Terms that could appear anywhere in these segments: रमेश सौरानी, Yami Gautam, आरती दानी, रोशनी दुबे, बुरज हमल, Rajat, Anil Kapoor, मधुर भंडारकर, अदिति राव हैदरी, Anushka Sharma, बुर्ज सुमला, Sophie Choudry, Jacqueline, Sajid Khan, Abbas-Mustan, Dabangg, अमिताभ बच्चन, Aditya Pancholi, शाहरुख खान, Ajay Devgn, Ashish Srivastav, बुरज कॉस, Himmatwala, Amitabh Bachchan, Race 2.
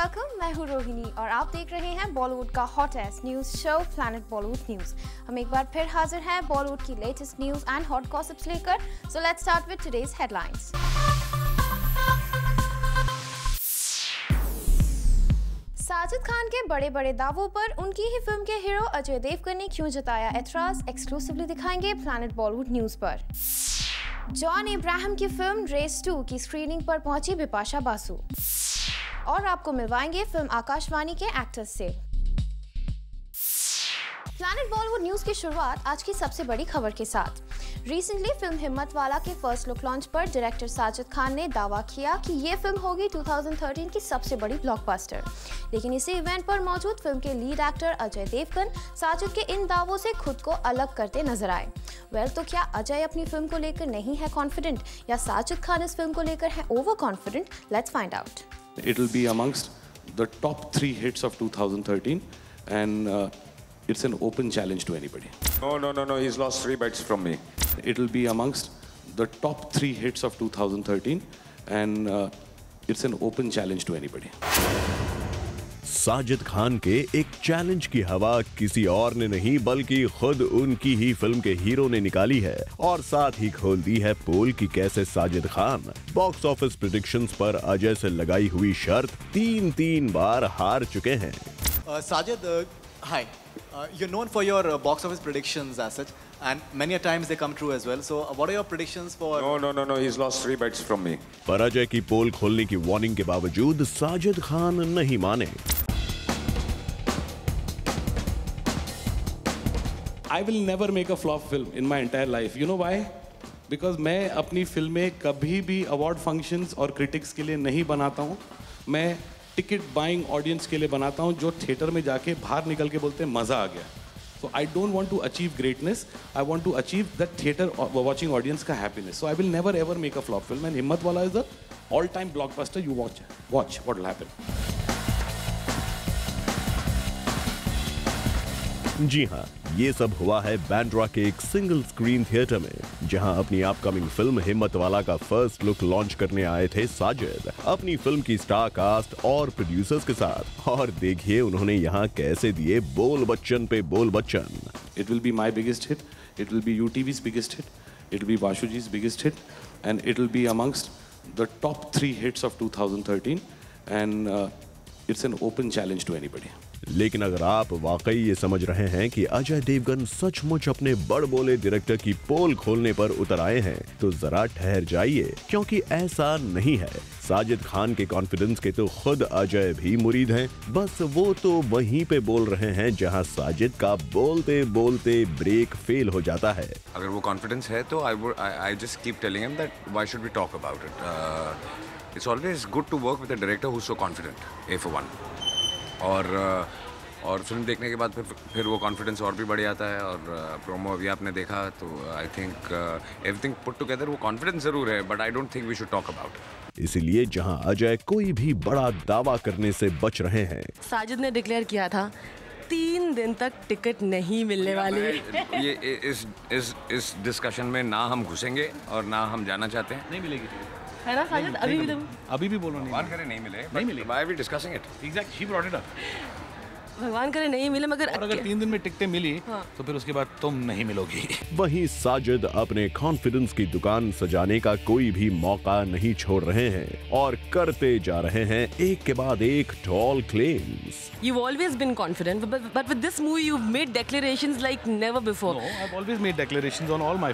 Welcome, मैं हूँ रोहिणी और आप देख रहे हैं बॉलीवुड का hottest news show planet Bollywood news. हम एक बार फिर हाजिर हैं बॉलीवुड की latest news and hot gossips लेकर। So let's start with today's headlines. Sajid Khan के बड़े बड़े दावों पर उनकी ही फिल्म के हीरो अजय देवगन ने क्यों जताया एतराज, एक्सक्लूसिवली दिखाएंगे प्लैनेट बॉलीवुड न्यूज पर। जॉन इब्राहिम की फिल्म रेस 2 की स्क्रीनिंग पर पहुंची बिपाशा बासु और आपको मिलवाएंगे फिल्म आकाशवाणी के एक्टर्स से। प्लैनेट बॉलीवुड न्यूज की शुरुआत आज की सबसे बड़ी खबर के साथ। रिसेंटली फिल्म हिम्मतवाला के फर्स्ट लुक लॉन्च पर डायरेक्टर साजिद खान ने दावा किया कि ये फिल्म होगी 2013 की सबसे बड़ी ब्लॉकबस्टर। लेकिन इसी इवेंट पर मौजूद फिल्म के लीड एक्टर अजय देवगन साजिद के इन दावों से खुद को अलग करते नजर आए। तो क्या अजय अपनी फिल्म को लेकर नहीं है कॉन्फिडेंट या साजिद खान इस फिल्म को लेकर है over confident? Let's find out. It will be amongst the top 3 hits of 2013 and it's an open challenge to anybody. No, he's lost 3 bites from me. It will be amongst the top 3 hits of 2013 and it's an open challenge to anybody. Sajid Khan के एक challenge की हवा किसी और ने नहीं बल्कि खुद उनकी ही फिल्म के हीरो ने निकाली है और साथ ही खोल दी है पोल की कैसे Sajid Khan box office predictions पर अजय से लगाई हुई शर्त 3 बार हार चुके हैं। Sajid, hi. You're known for your box office predictions as such, and many a times they come true as well. So, what are your predictions for? No, he's lost 3 bites from me. पर अजय की पोल खोलने की warning के बावजूद साजिद खान नहीं माने। I will never make a flop film in my entire life. You know why? Because मैं अपनी फिल्में कभी भी अवार्ड फंक्शंस और क्रिटिक्स के लिए नहीं बनाता हूँ। मैं टिकट बाइंग ऑडियंस के लिए बनाता हूं जो थिएटर में जाके बाहर निकल के बोलते हैं मजा आ गया। So I don't want to achieve greatness, I want to achieve the theatre watching audience का happiness. So I will never ever make a flop film and Himmatwala is the all time blockbuster. You watch what will happen. जी हाँ, ये सब हुआ है बैंड्रा के एक single screen theatre में, जहां अपनी अपकमिंग फिल्म हिम्मतवाला का फर्स्ट लुक लॉन्च करने आए थे साजिद अपनी फिल्म की स्टार कास्ट और प्रोड्यूसर्स के साथ। और देखिए उन्होंने यहां कैसे दिए बोल बच्चन पे Bol Bachchan. It will be my biggest hit, it will be UTV's biggest hit, it will be Vashuji's biggest hit and it will be amongst the top 3 hits of 2013 and it's an open challenge to anybody. लेकिन अगर आप वाकई ये समझ रहे हैं कि अजय देवगन सचमुच अपने बड़बोले डायरेक्टर की पोल खोलने पर उतर आए हैं तो जरा ठहर जाइए, क्योंकि ऐसा नहीं है। साजिद खान के कॉन्फिडेंस के तो खुद अजय भी मुरीद हैं, बस वो तो वहीं पे बोल रहे हैं जहां साजिद का बोलते बोलते ब्रेक फेल हो जाता है। अगर वो कॉन्फिडेंस है तो I just keep telling him that why should we talk about it. It's always good to work with a director who is so confident, A for one. और फिल्म देखने के बाद फिर वो कॉन्फिडेंस और भी बढ़ जाता है। और प्रोमो अभी आपने देखा तो I think everything put together वो कॉन्फिडेंस जरूर है, but I don't think we should talk about it. इसीलिए जहां अजय कोई भी बड़ा दावा करने से बच रहे हैं, साजिद ने डिक्लेयर किया था 3 दिन तक टिकट नहीं मिलने वाली। ये इस डिस्कशन में ना हम घुसेंगे और ना हम जाना चाहते हैं। नहीं मिलेगी है ना साजिद? अभी भी बोलो नहीं मिले। Why are we discussing it? Exactly, she brought it up. भगवान करे नहीं मिले, मगर अगर 3 दिन में टिकटें मिली हाँ। तो फिर उसके बाद तुम नहीं मिलोगी। वहीं साजिद अपने कॉन्फिडेंस की दुकान सजाने का कोई भी मौका नहीं छोड़ रहे हैं और करते जा रहे हैं एक के बाद एक tall claims. You've always been confident, but with this movie you've made declarations like never before. No, I've always made declarations on all my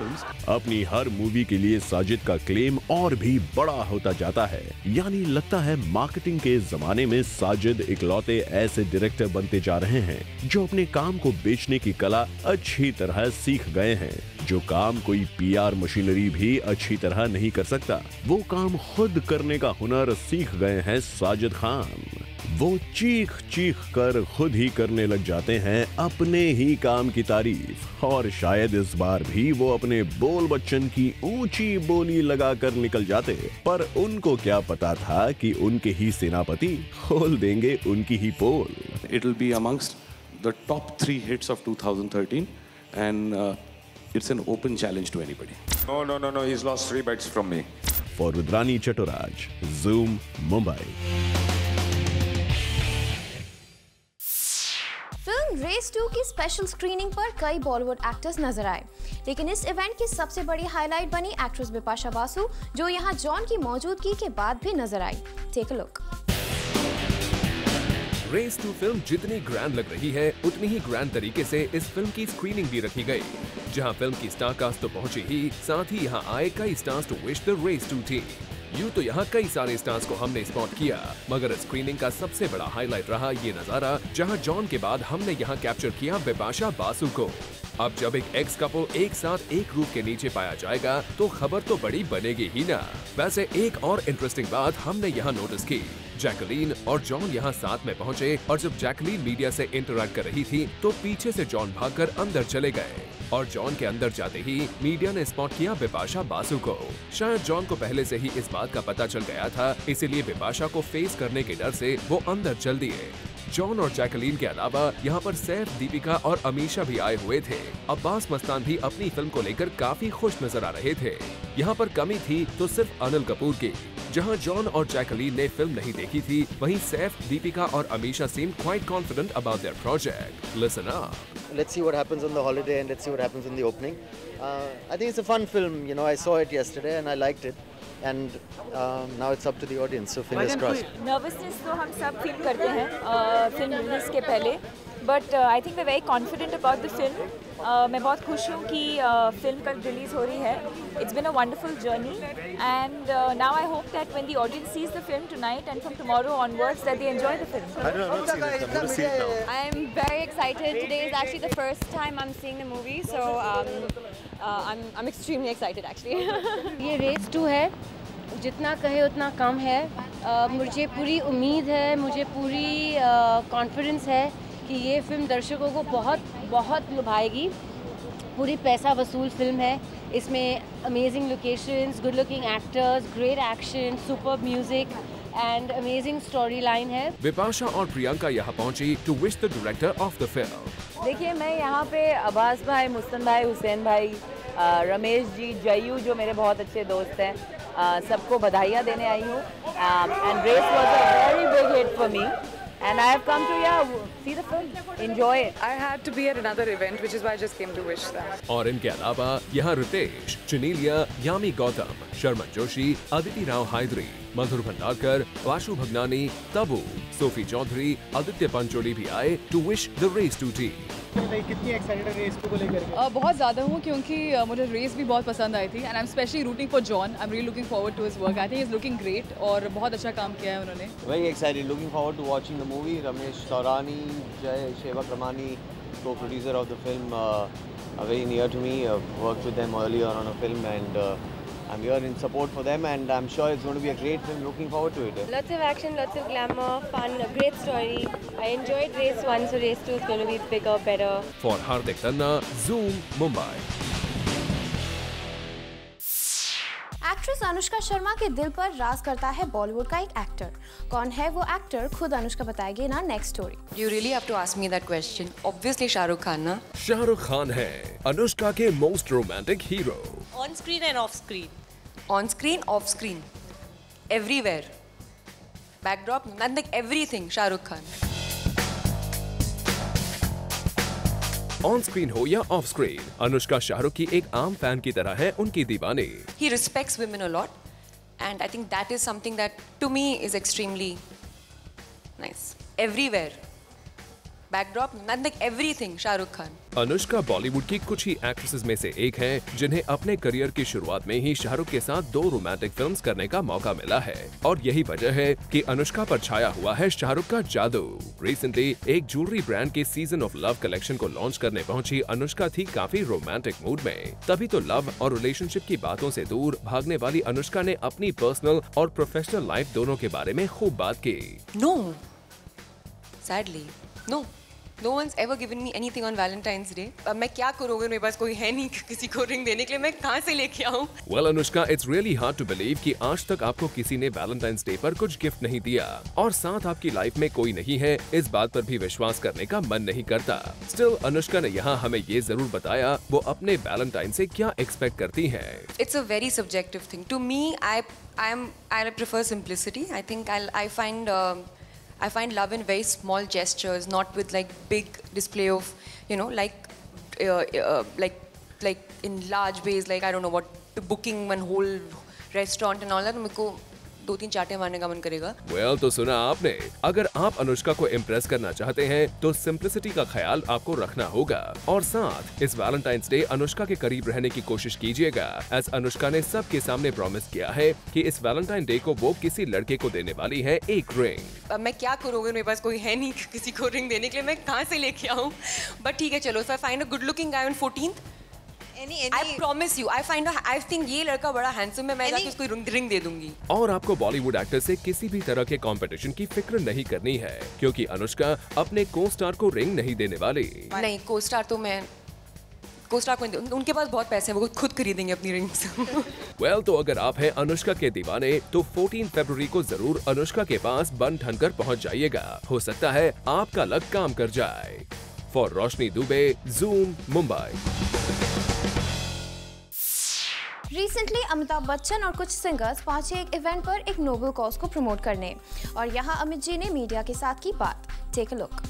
films. अपनी हर मूवी के लिए साजिद का क्लेम और भी बड़ा होता जाता है। यानी लगता है मार्केटिंग के जमाने में साजिद इकलौते ऐसे डायरेक्टर बनते जा रहे हैं जो अपने काम को बेचने की कला अच्छी तरह सीख गए हैं। जो काम कोई पीआर मशीनरी भी अच्छी तरह नहीं कर सकता, वो काम खुद करने का हुनर सीख गए हैं साजिद खान। वो चीख चीख कर खुद ही करने लग जाते हैं अपने ही काम की तारीफ। और शायद इस बार भी वो अपने बोल बच्चन की ऊंची बोली लगाकर निकल जाते, पर उनको क्या पता था कि उनके ही सेनापति खोल देंगे उनकी ही पोल। It will be amongst the top 3 hits of 2013 and it's an open challenge to anybody. No, he's lost 3 bites from me. for Rudrani Chattoraj, Zoom, Mumbai. Race 2 की स्पेशल स्क्रीनिंग पर कई बॉलीवुड एक्टर्स नजर आए, लेकिन इस इवेंट की सबसे बड़ी हाईलाइट बनी एक्ट्रेस बिपाशा बासु, जो यहां जॉन की मौजूदगी के बाद भी नजर आई। Take a look. Race 2 film जितनी ग्रैंड लग रही है, उतनी ही ग्रैंड तरीके से इस फिल्म की स्क्रीनिंग भी रखी गई, जहां फिल्म की स्टार कास्ट तो पहुंची ही, साथ ही यहाँ आए कई stars to wish the Race 2 थी। यूँ तो यहाँ कई सारे स्टार्स को हमने स्पॉट किया, मगर स्क्रीनिंग का सबसे बड़ा हाईलाइट रहा ये नजारा, जहाँ जॉन के बाद हमने यहाँ कैप्चर किया बिपाशा बासु को। अब जब एक एक्स कपल एक साथ एक रूफ के नीचे पाया जाएगा तो खबर तो बड़ी बनेगी ही ना। वैसे एक और इंटरेस्टिंग बात हमने यहाँ नोटिस की, जैकलीन और जॉन यहाँ साथ में पहुँचे और जब जैकलीन मीडिया से इंटरैक्ट कर रही थी तो पीछे से जॉन भागकर अंदर चले गए और जॉन के अंदर जाते ही मीडिया ने स्पॉट किया बिपाशा बासु को। शायद जॉन को पहले से ही इस बात का पता चल गया था, इसीलिए बिपाशा को फेस करने के डर से वो अंदर चल दिए। जॉन और जैकलीन के अलावा यहाँ पर सैफ, दीपिका और अमीशा भी आए हुए थे। अब्बास-मस्तान भी अपनी फिल्म को लेकर काफी खुश नजर आ रहे थे। यहाँ पर कमी थी तो सिर्फ अनिल कपूर की। जहाँ जॉन और जैकलीन ने फिल्म नहीं देखी थी, वहीं सैफ, दीपिका और Amisha seem quite confident about their project. Listen up. Let's see what happens on the holiday and let's see what happens in the opening. I think it's a fun film. You know, I saw it yesterday and I liked it. And now it's up to the audience. So fingers crossed. Nervousness, तो हम सब feel करते हैं film release के पहले. But I think we're very confident about the film. मैं बहुत खुश हूँ कि film कल release हो रही है. It's been a wonderful journey. And now I hope that when the audience sees the film tonight and from tomorrow onwards, that they enjoy the film. I don't know. I'm going to see it now. I'm very excited. Today is actually the first time I'm seeing the movie, so I'm extremely excited actually. ये Race 2 है. जितना कहे उतना कम है. मुझे पूरी उम्मीद है, मुझे पूरी confidence है कि ये फिल्म दर्शकों को बहुत बहुत लुभाएगी। पूरी पैसा वसूल फिल्म है। इसमें amazing locations, good looking actors, great action, super music and amazing story line है। बिपाशा और प्रियंका यहाँ पहुँची to wish the director of the film. देखिए, मैं यहाँ पे अब्बास भाई, मुस्तन भाई, हुसैन भाई, रमेश जी, जयू जो मेरे बहुत अच्छे दोस्त हैं, सबको बधाइयाँ देने आई हूँ। And Race was a very big hit for me. And I have come to see the film, enjoy it. I had to be at another event, which is why I just came to wish that. और इनके अलावा यहाँ Ritesh, Genelia, Yami Gautam, Sharman Joshi, अदिति राव हैदरी, मधुर भंडारकर, Vashu Bhagnani, Tabu, Sophie Chaudhary, Aditya Pancholi भी आए to wish the Race 2 टीम. कितनी excited है Race को लेकर? बहुत ज़्यादा हूँ क्योंकि मुझे रेस भी बहुत पसंद आई थी and I am specially rooting for John. I am really looking forward to his work. I think is looking great और बहुत अच्छा काम किया है उन्होंने. Very excited, looking forward to watching the movie. रमेश सौरानी, Jay Shewakramani, co producer of the film, very near to me. Work with them earlier on a film and I'm here in support for them and I'm sure it's going to be a great film. Looking forward to it. Lots of action, lots of glamour, fun, a great story. I enjoyed Race 1, so Race 2 is going to be bigger, better. For Hardik Tanna, Zoom, Mumbai. Actress Anushka Sharma के दिल पर राज करता है बॉलीवुड का एक actor. कौन है वो एक्टर, खुद अनुष्का बताएगी ना next story. You really have to ask me that question. Obviously शाहरुख खान ना. शाहरुख खान है अनुष्का के most romantic hero. On screen and off screen. On screen, off screen, everywhere, backdrop, like everything शाहरुख खान. On screen हो या ऑफ स्क्रीन, अनुष्का शाहरुख की एक आम fan की तरह है उनकी दीवानी. He respects women a lot, and I think that is something that to me is extremely nice. Everywhere, backdrop, like everything, शाहरुख खान. Anushka Bollywood की कुछ ही एक्ट्रेसेस में से एक है जिन्हें अपने करियर की शुरुआत में ही शाहरुख के साथ 2 रोमांटिक फिल्म्स करने का मौका मिला है और यही वजह है कि अनुष्का पर छाया हुआ है शाहरुख का जादू. रिसेंटली एक ज्वेलरी ब्रांड के सीजन ऑफ लव कलेक्शन को लॉन्च करने पहुंची अनुष्का थी काफी रोमांटिक मूड में. तभी तो लव और रिलेशनशिप की बातों से दूर भागने वाली अनुष्का ने अपनी पर्सनल और प्रोफेशनल लाइफ दोनों के बारे में खूब बात की. No, sadly no, No one's ever given me anything on Valentine's Day. मैं क्या करूँगा मेरे पास कोई है नहीं किसी को रिंग देने के लिए मैं कहाँ से लेके आऊँ? Well Anushka, it's really hard to believe कि आज तक आपको किसी ने Valentine's Day पर कुछ गिफ्ट नहीं दिया और साथ आपकी लाइफ में कोई नहीं है इस बात पर भी विश्वास करने का मन नहीं करता। Still अनुष्का ने यहाँ हमें ये जरूर बताया वो अपने वैलेंटाइन से क्या एक्सपेक्ट करती है। It's a very subjective thing. To me, I prefer simplicity. I think I find love in very small gestures, not with like big display of, you know, like in large ways, like I don't know what booking one whole restaurant and all that. मुझको 2-3 चाटे मारने का मन करेगा। Well तो सुना आपने, अगर आप अनुष्का को इम्प्रेस करना चाहते हैं, तो सिंपलिसिटी का ख्याल आपको रखना होगा और साथ इस वैलेंटाइंस डे अनुष्का के करीब रहने की कोशिश कीजिएगा। एस अनुष्का ने सबके सामने प्रॉमिस किया है कि इस वैलेंटाइन डे को वो किसी लड़के को देने वाली है एक रिंग। मैं क्या करूँगा मेरे पास कोई है नहीं किसी को रिंग देने के लिए मैं कहाँ से लेके आऊँ बट ठीक है चलो sir find a good looking guy on 14th I promise you, I think ये लड़का बड़ा handsome है, मैं जाके उसको रिंग दे दूंगी। और आपको बॉलीवुड एक्टर से किसी भी तरह के कंपटीशन की फिक्र नहीं करनी है क्योंकि अनुष्का अपने को-स्टार को रिंग नहीं देने वाली। नहीं को-स्टार तो मैं कोस्टार को उनके पास बहुत पैसे हैं वो खुद खरीदेंगे अपनी रिंग्स। Well, तो अगर आप हैं अनुष्का के दीवाने तो 14 फरवरी को जरूर अनुष्का के पास बन ठनकर पहुँच जाइएगा हो सकता है आपका लक काम कर जाए। For रोशनी दुबे Zoom Mumbai. Recently अमिताभ बच्चन और कुछ सिंगर्स पहुंचे एक इवेंट पर एक नोबल कॉज को प्रमोट करने और यहां अमित जी ने मीडिया के साथ की बात। Take a look.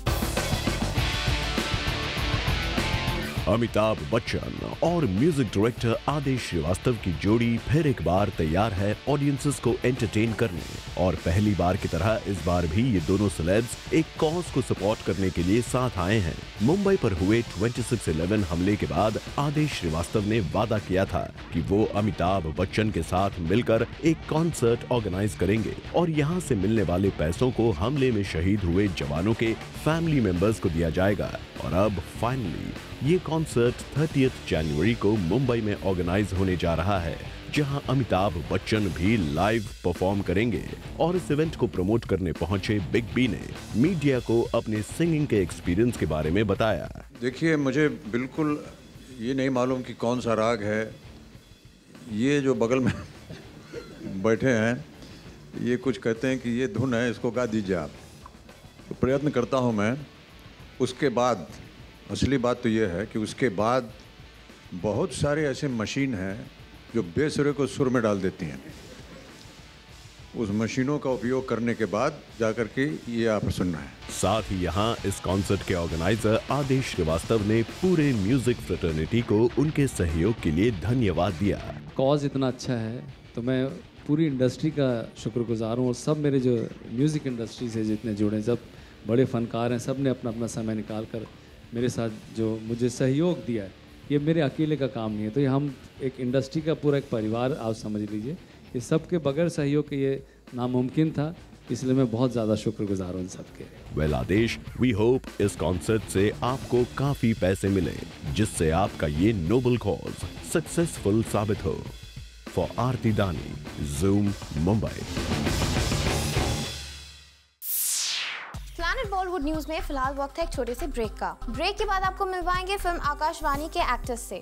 अमिताभ बच्चन और म्यूजिक डायरेक्टर आदेश श्रीवास्तव की जोड़ी फिर एक बार तैयार है ऑडियंसेस को एंटरटेन करने और पहली बार की तरह इस बार भी ये दोनों सेलेब्स एक कॉज को सपोर्ट करने के लिए साथ आए हैं। मुंबई पर हुए 26/11 हमले के बाद आदेश श्रीवास्तव ने वादा किया था कि वो अमिताभ बच्चन के साथ मिलकर एक कॉन्सर्ट ऑर्गेनाइज करेंगे और यहाँ से मिलने वाले पैसों को हमले में शहीद हुए जवानों के फैमिली मेंबर्स को दिया जाएगा और अब फाइनली ये कॉन्सर्ट 30 जनवरी को मुंबई में ऑर्गेनाइज होने जा रहा है जहां अमिताभ बच्चन भी लाइव परफॉर्म करेंगे और इस इवेंट को प्रमोट करने पहुंचे बिग बी ने मीडिया को अपने सिंगिंग के एक्सपीरियंस के बारे में बताया। देखिए मुझे बिल्कुल ये नहीं मालूम कि कौन सा राग है, ये जो बगल में बैठे हैं ये कुछ कहते हैं कि ये धुन है इसको गा दीजिए आप, तो प्रयत्न करता हूँ मैं। उसके बाद असली बात तो ये है कि उसके बाद बहुत सारे ऐसे मशीन हैं जो बेसुरे को सुर में डाल देती हैं। उस मशीनों का उपयोग करने के बाद जाकर के ये आप सुनना है। साथ ही यहाँ इस कॉन्सर्ट के ऑर्गेनाइजर आदेश श्रीवास्तव ने पूरे म्यूजिक फ्रेटर्निटी को उनके सहयोग के लिए धन्यवाद दिया। कॉज इतना अच्छा है तो मैं पूरी इंडस्ट्री का शुक्रगुजार हूँ और सब मेरे जो म्यूजिक इंडस्ट्री से जितने जुड़े सब बड़े फनकार हैं, सब ने अपना अपना समय निकाल कर मेरे साथ जो मुझे सहयोग दिया है। ये मेरे अकेले का काम नहीं है तो ये हम एक इंडस्ट्री का पूरा एक परिवार आप समझ लीजिए, ये सबके बगैर सहयोग के ये नामुमकिन था, इसलिए मैं बहुत ज़्यादा शुक्रगुजार हूँ इन सबके। वेल आदेश, वी होप इस कॉन्सर्ट से आपको काफ़ी पैसे मिले जिससे आपका ये नोबल कॉज सक्सेसफुल साबित हो। For आरती दानी Zoom Mumbai. Planet Bollywood news में फिलहाल वक्त है एक छोटे से ब्रेक का। ब्रेक के बाद आपको मिलवाएंगे फिल्म आकाशवाणी के एक्टर्स से।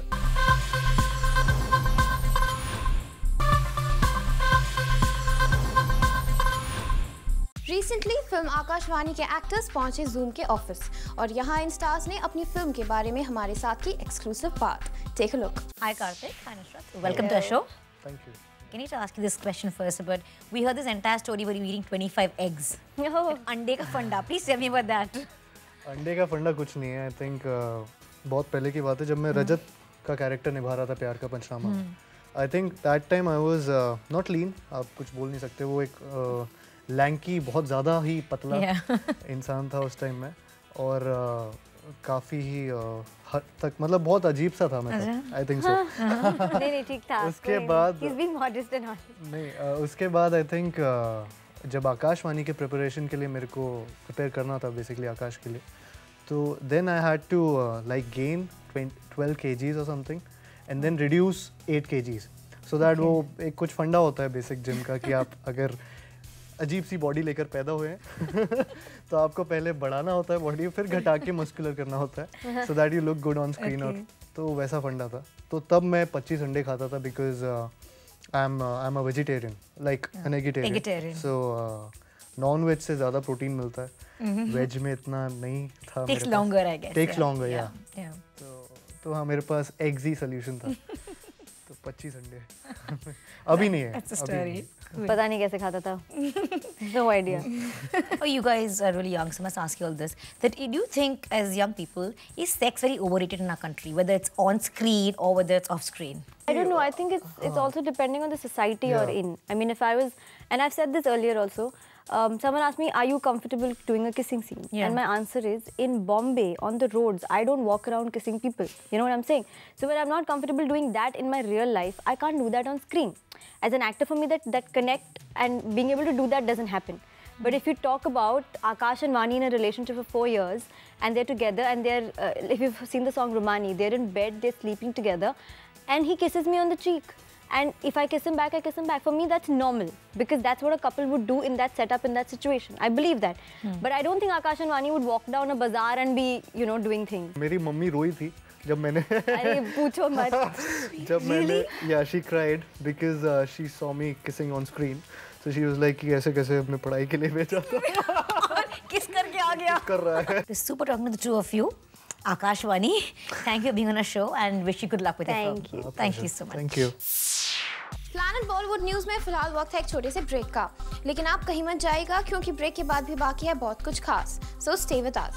रिसेंटली फिल्म आकाशवाणी के एक्टर्स पहुंचे जूम के ऑफिस और यहाँ इन स्टार्स ने अपनी फिल्म के बारे में हमारे साथ की एक्सक्लूसिव बात। Take a look. Hi Kartik, hi Nusrat, welcome to our show. Thank you. I need to ask you this question first, but we heard this entire story where you were eating 25 eggs. Oh. अंडे का फंडा, please tell me about that. अंडे का फंडा कुछ नहीं है, I think बहुत पहले की बात है जब मैं रजत का कैरेक्टर निभा रहा था प्यार का पंचनामा। I think that time I was not lean, आप कुछ बोल नहीं सकते, वो एक lanky बहुत ज़्यादा ही पतला इंसान था उस टाइम में और काफी ही हद तक मतलब बहुत अजीब सा था मैं। I think so। नहीं नहीं ठीक था। उसके बाद he's being modest and honest। नहीं उसके बाद I think जब आकाशवाणी के प्रिपरेशन के लिए मेरे को प्रिपेयर करना था बेसिकली आकाश के लिए, तो then I had to like gain 12 kgs or something and then reduce 8 kgs so that वो एक कुछ फंडा होता है बेसिक जिम का कि आप अगर अजीब सी बॉडी लेकर पैदा हुए हैं तो आपको पहले बढ़ाना होता है बॉडी, फिर घटा के मस्कुलर करना होता है so that you look good on screen. और तो वैसा फंडा था. तो तब मैं 25 अंडे खाता था because I am a vegetarian, like an eggetarian. So non veg से ज़्यादा प्रोटीन मिलता है, वेज में इतना नहीं था. Takes longer I guess, takes longer या. तो हाँ, मेरे पास एग्जी सोल्यूशन था. तो 25 अंडे अभी नहीं है, अभी पता नहीं कैसे खाता था. No idea. Oh, you guys are really young, so I must ask you all this. That do you think, as young people, is sex very overrated in our country, whether it's on screen or whether it's off screen? I don't know. I think it's also depending on the society you're in. I mean, if I was, and I've said this earlier also. Someone asked me, are you comfortable doing a kissing scene? Yeah. And my answer is, in Bombay, on the roads, I don't walk around kissing people. You know what I'm saying? So when I'm not comfortable doing that in my real life, I can't do that on screen. As an actor, for me, that connect and being able to do that doesn't happen. But if you talk about Akash and Vani in a relationship for 4 years, and they're together, and they're, if you've seen the song Rumani, they're in bed, they're sleeping together, and he kisses me on the cheek. And if I kiss him back, I kiss him back. For me, that's normal because that's what a couple would do in that setup, in that situation. I believe that, but I don't think Akash and Vani would walk down a bazaar and be, you know, doing things. मेरी mummy रोई थी जब मैंने अरे पूछो मत जब मैंने yeah she cried because she saw me kissing on screen, so she was like कि ऐसे कैसे अपने पढ़ाई के लिए भेजा था, किस करके आ गया, कर रहा है. Super talking to the two of you. Akashvani, thank you for being on our show and wish you good luck with your film. Thank you. Thank you so much. Thank you. Planet Bollywood news में फिलहाल वक्त है एक छोटे से break का, लेकिन आप कहीं मत जाइएगा क्योंकि ब्रेक के बाद भी बाकी है बहुत कुछ खास. So stay with us.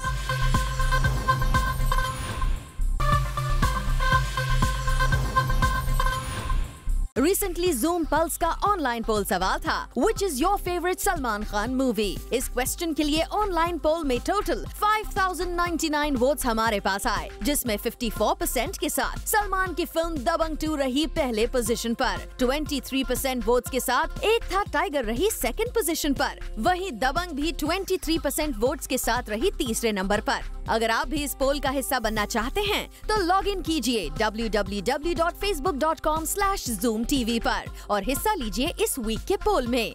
Recently, Zoom Pulse का ऑनलाइन पोल सवाल था, Which is your favorite Salman Khan movie? इस क्वेश्चन के लिए ऑनलाइन पोल में टोटल 5,099 वोट्स हमारे पास आए, जिसमें 54% के साथ सलमान की फिल्म दबंग 2 रही पहले पोजीशन पर, 23% वोट्स के साथ एक था टाइगर रही सेकंड पोजीशन पर, वहीं दबंग भी 23% वोट्स के साथ रही तीसरे नंबर पर. अगर आप भी इस पोल का हिस्सा बनना चाहते हैं तो लॉग इन कीजिए www.facebook.com/ZoomTV पर और हिस्सा लीजिए इस वीक के पोल में.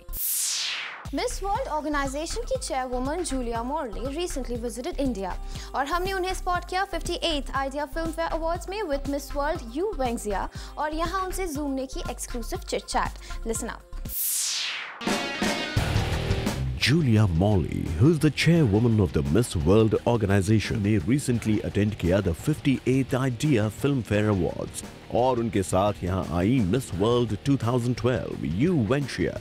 मिस वर्ल्ड ऑर्गेनाइजेशन की chairwoman Julia Morley recently visited India और हमने उन्हें स्पॉट किया 58th Idea Filmfare awards में with Miss World Yu Wenxia और यहाँ उनसे जूम ने की exclusive chit chat. Listen up. Julia Morley, who is the chairwoman of the Miss World organization, ने recently attend किया the 58th Idea Film Fair Awards और उनके साथ यहाँ आई मिस वर्ल्ड 2012 यू वेंशिया.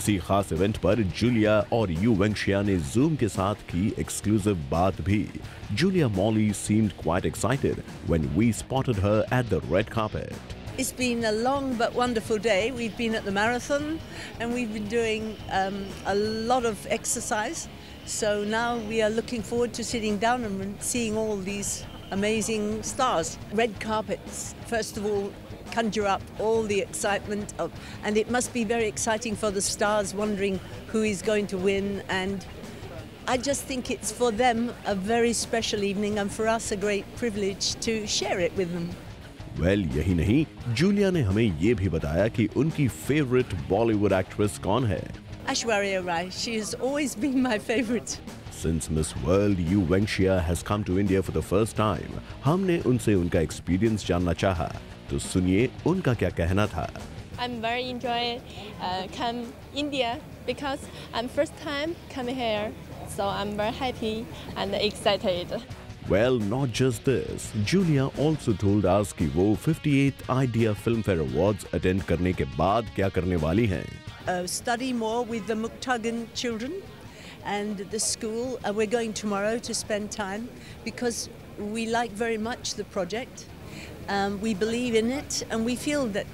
इसी खास इवेंट पर जूलिया और यू वेंशिया ने जूम के साथ की एक्सक्लूसिव बात भी. Julia Morley seemed quite excited when we spotted her at the red carpet. It's been a long but wonderful day. We've been at the marathon and we've been doing a lot of exercise. So now we are looking forward to sitting down and seeing all these amazing stars. Red carpets, first of all, conjure up all the excitement of, and it must be very exciting for the stars wondering who is going to win. And I just think it's for them a very special evening and for us a great privilege to share it with them. Well, यही नहीं, Julia ने हमें ये भी बताया कि उनकी favourite Bollywood actress कौन है. Aishwarya Rai. She has always been my favorite. Since Miss World Yu Wenxia has come to India for the first time, हमने उनसे उनका एक्सपीरियंस जानना चाहा. तो सुनिए उनका क्या कहना था. I'm very enjoyed come India because I'm first time coming here, so I'm very happy and excited. Well, not just this. Julia also told us कि वो 58th Idea Film Fair Awards attend करने के बाद क्या करने वाली हैं. Study more with the Muktangan children and the school. We're going tomorrow to spend time because we like very much the project. We believe in it and we feel that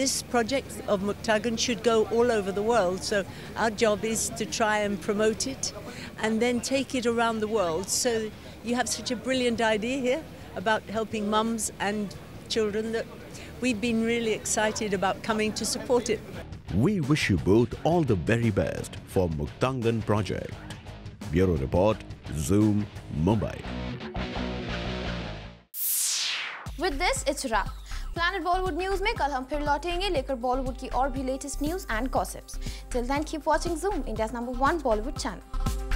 this project of Muktangan should go all over the world. So our job is to try and promote it and then take it around the world. So you have such a brilliant idea here about helping mums and children that we've been really excited about coming to support it. We wish you both all the very best for Muktangan project. Bureau Report, Zoom, Mumbai. With this, it's a wrap. Planet Bollywood news में कल हम फिर लौटेंगे लेकर बॉलीवुड की और भी latest news and gossips. Till then keep watching Zoom, India's number 1 Bollywood channel.